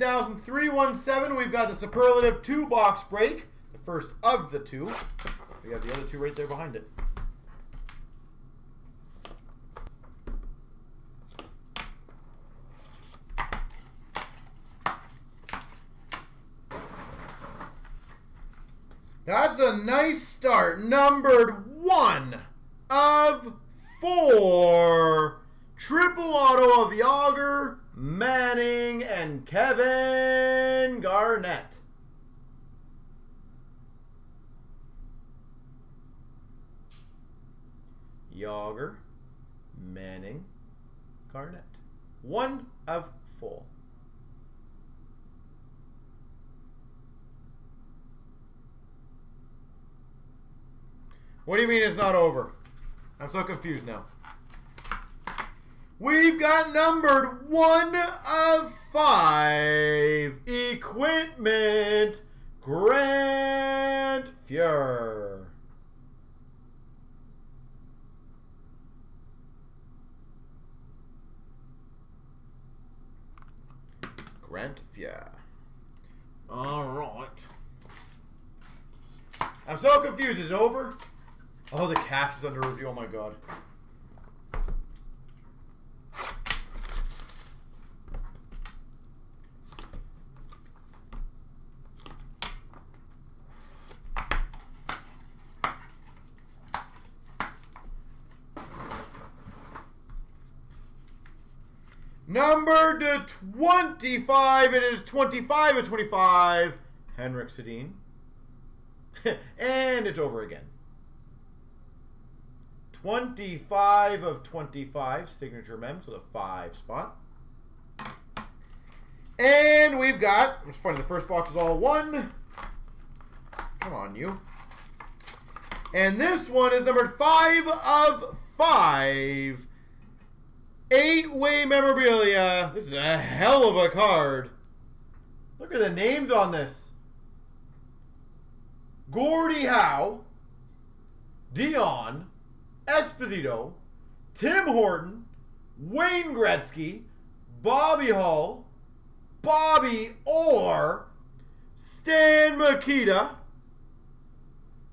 1,317, we've got the superlative two-box break, the first of the two. We got the other two right there behind it. That's a nice start. Numbered 1 of 4. Triple auto of Yager, Manning, and Kevin Garnett. Yager, Manning, Garnett. 1 of 4. What do you mean it's not over? I'm so confused now. We've got numbered 1 of 5 equipment, Grant Fuhr. Grant Fuhr. All right. I'm so confused. Is it over? Oh, the cash is under review. Oh, my God. Number to 25. It is 25 of 25. Henrik Sedin. And it's over again. 25 of 25 signature mems with a 5 spot. And we've got, it's funny, the first box is all 1. Come on, you. And this one is numbered 5 of 5. 8-way memorabilia. This is a hell of a card. Look at the names on this. Gordie Howe. Dion Esposito, Tim Horton, Wayne Gretzky, Bobby Hall, Bobby Orr, Stan Makita,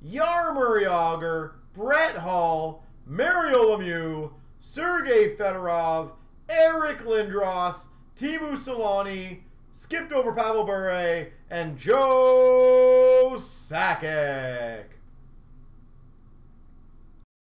Yarmur Yager, Brett Hall, Mario Lemieux, Sergei Fedorov, Eric Lindros, Timo Saloni, skipped over Pavel Bure, and Joe Sakic.